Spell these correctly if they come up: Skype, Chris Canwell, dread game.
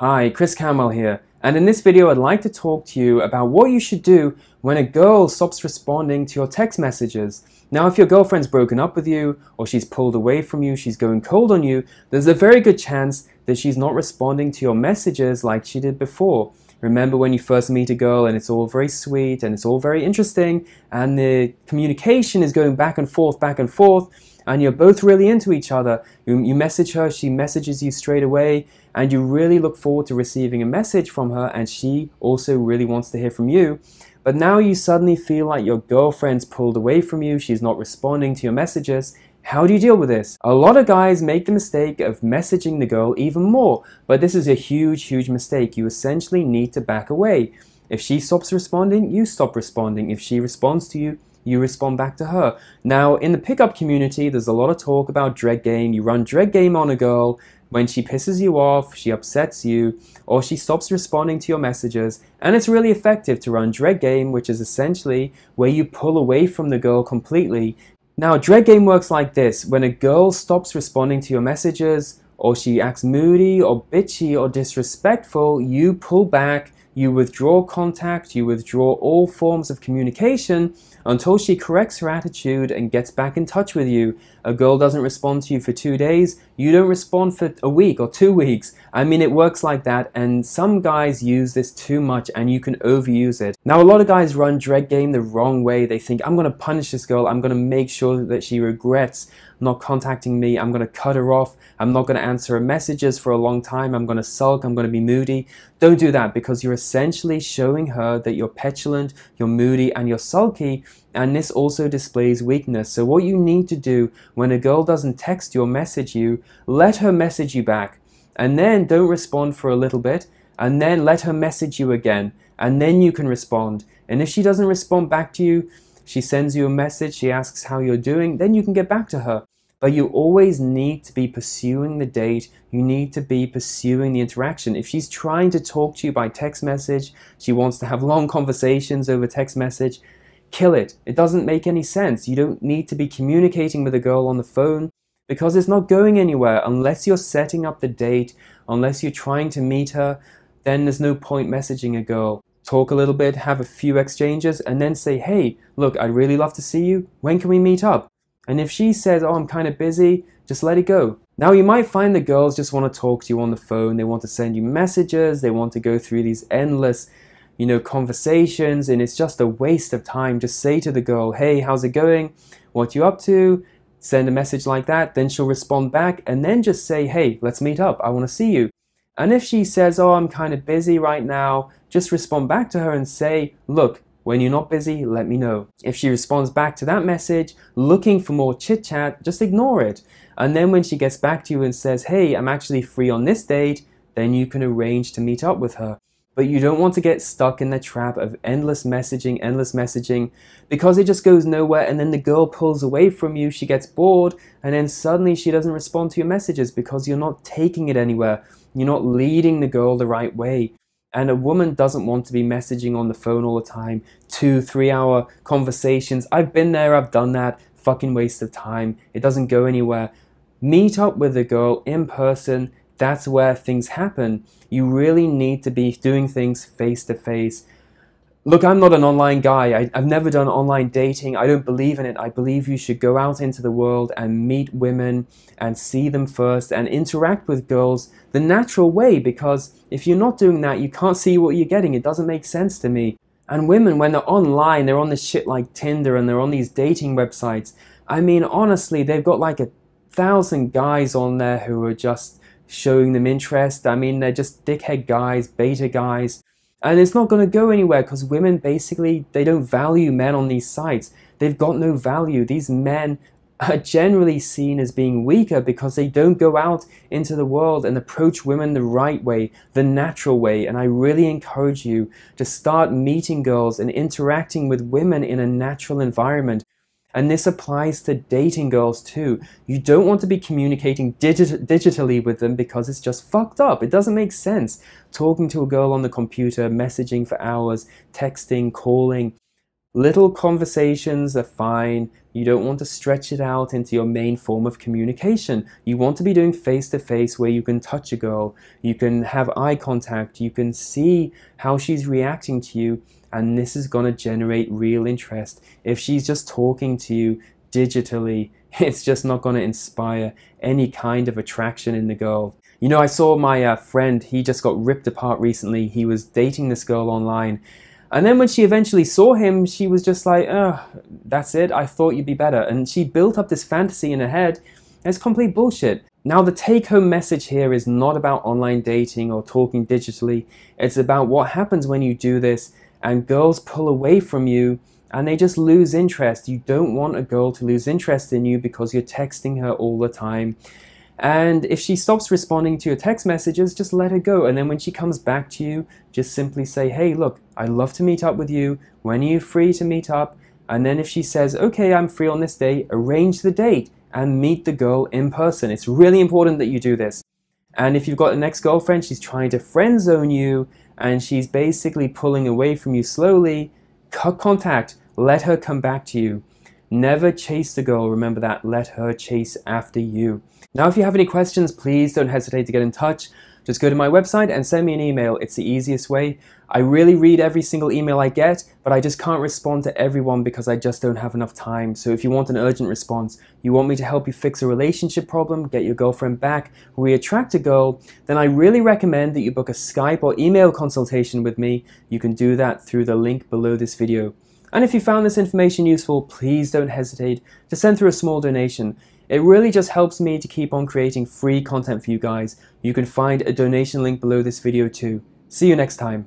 Hi, Chris Canwell here, and in this video I'd like to talk to you about what you should do when a girl stops responding to your text messages. Now, if your girlfriend's broken up with you, or she's pulled away from you, she's going cold on you, there's a very good chance that she's not responding to your messages like she did before. Remember when you first meet a girl and it's all very sweet and it's all very interesting and the communication is going back and forth, and you're both really into each other. You message her, she messages you straight away, and you really look forward to receiving a message from her, and she also really wants to hear from you. But now you suddenly feel like your girlfriend's pulled away from you, she's not responding to your messages. How do you deal with this? A lot of guys make the mistake of messaging the girl even more, but this is a huge, huge mistake. You essentially need to back away. If she stops responding, you stop responding. If she responds to you, you respond back to her. Now, in the pickup community, there's a lot of talk about dread game. You run dread game on a girl when she pisses you off, she upsets you, or she stops responding to your messages. And it's really effective to run dread game, which is essentially where you pull away from the girl completely. Now, dread game works like this. When a girl stops responding to your messages, or she acts moody or bitchy or disrespectful, you pull back. You withdraw contact, you withdraw all forms of communication until she corrects her attitude and gets back in touch with you. A girl doesn't respond to you for 2 days, you don't respond for a week or 2 weeks. I mean, it works like that, and some guys use this too much and you can overuse it. Now, a lot of guys run dread game the wrong way. They think, I'm gonna punish this girl, I'm gonna make sure that she regrets not contacting me, I'm gonna cut her off, I'm not gonna answer her messages for a long time, I'm gonna sulk, I'm gonna be moody. Don't do that, because you're essentially showing her that you're petulant, you're moody, and you're sulky, and this also displays weakness. So what you need to do when a girl doesn't text you or message you, let her message you back, and then don't respond for a little bit, and then let her message you again, and then you can respond. And if she doesn't respond back to you, she sends you a message, she asks how you're doing, then you can get back to her. But you always need to be pursuing the date, you need to be pursuing the interaction. If she's trying to talk to you by text message, she wants to have long conversations over text message, kill it. It doesn't make any sense. You don't need to be communicating with a girl on the phone, because it's not going anywhere. Unless you're setting up the date, unless you're trying to meet her, then there's no point messaging a girl. Talk a little bit, have a few exchanges, and then say, hey, look, I'd really love to see you, when can we meet up? And if she says, oh, I'm kind of busy, just let it go. Now, you might find the girls just want to talk to you on the phone, they want to send you messages, they want to go through these endless, conversations, and it's just a waste of time. Just say to the girl, hey, how's it going? What you up to? Send a message like that, then she'll respond back, and then just say, hey, let's meet up, I want to see you. And if she says, oh, I'm kind of busy right now, just respond back to her and say, look, when you're not busy, let me know. If she responds back to that message looking for more chit chat, just ignore it. And then when she gets back to you and says, hey, I'm actually free on this date, then you can arrange to meet up with her. But you don't want to get stuck in the trap of endless messaging, because it just goes nowhere, and then the girl pulls away from you, she gets bored, and then suddenly she doesn't respond to your messages because you're not taking it anywhere. You're not leading the girl the right way. And a woman doesn't want to be messaging on the phone all the time, 2-3 hour conversations. I've been there, I've done that, fucking waste of time. It doesn't go anywhere. Meet up with a girl in person, that's where things happen. You really need to be doing things face to face. Look, I'm not an online guy, I've never done online dating, I don't believe in it. I believe you should go out into the world and meet women and see them first and interact with girls the natural way, because if you're not doing that, you can't see what you're getting. It doesn't make sense to me. And women, when they're online, they're on this shit like Tinder and they're on these dating websites. I mean, honestly, they've got like 1,000 guys on there who are just showing them interest. I mean, they're just dickhead guys, beta guys. And it's not going to go anywhere, because women basically, they don't value men on these sites. They've got no value. These men are generally seen as being weaker because they don't go out into the world and approach women the right way, the natural way. And I really encourage you to start meeting girls and interacting with women in a natural environment. And this applies to dating girls too. You don't want to be communicating digitally with them, because it's just fucked up. It doesn't make sense. Talking to a girl on the computer, messaging for hours, texting, calling. Little conversations are fine. You don't want to stretch it out into your main form of communication. You want to be doing face-to-face where you can touch a girl, you can have eye contact, you can see how she's reacting to you, and this is going to generate real interest. If she's just talking to you digitally, it's just not going to inspire any kind of attraction in the girl. You know, I saw my friend, he just got ripped apart recently. He was dating this girl online, and then when she eventually saw him, she was just like, oh, that's it, I thought you'd be better. And she built up this fantasy in her head, and it's complete bullshit. Now, the take-home message here is not about online dating or talking digitally. It's about what happens when you do this and girls pull away from you and they just lose interest. You don't want a girl to lose interest in you because you're texting her all the time. And if she stops responding to your text messages, just let her go. And then when she comes back to you, just simply say, hey, look, I'd love to meet up with you. When are you free to meet up? And then if she says, okay, I'm free on this day, arrange the date and meet the girl in person. It's really important that you do this. And if you've got an ex-girlfriend, she's trying to friend zone you and she's basically pulling away from you slowly, cut contact, let her come back to you. Never chase the girl, remember that. Let her chase after you. Now, if you have any questions, please don't hesitate to get in touch. Just go to my website and send me an email. It's the easiest way. I really read every single email I get, but I just can't respond to everyone because I just don't have enough time. So if you want an urgent response, you want me to help you fix a relationship problem, get your girlfriend back, reattract a girl, then I really recommend that you book a Skype or email consultation with me. You can do that through the link below this video. And if you found this information useful, please don't hesitate to send through a small donation. It really just helps me to keep on creating free content for you guys. You can find a donation link below this video too. See you next time.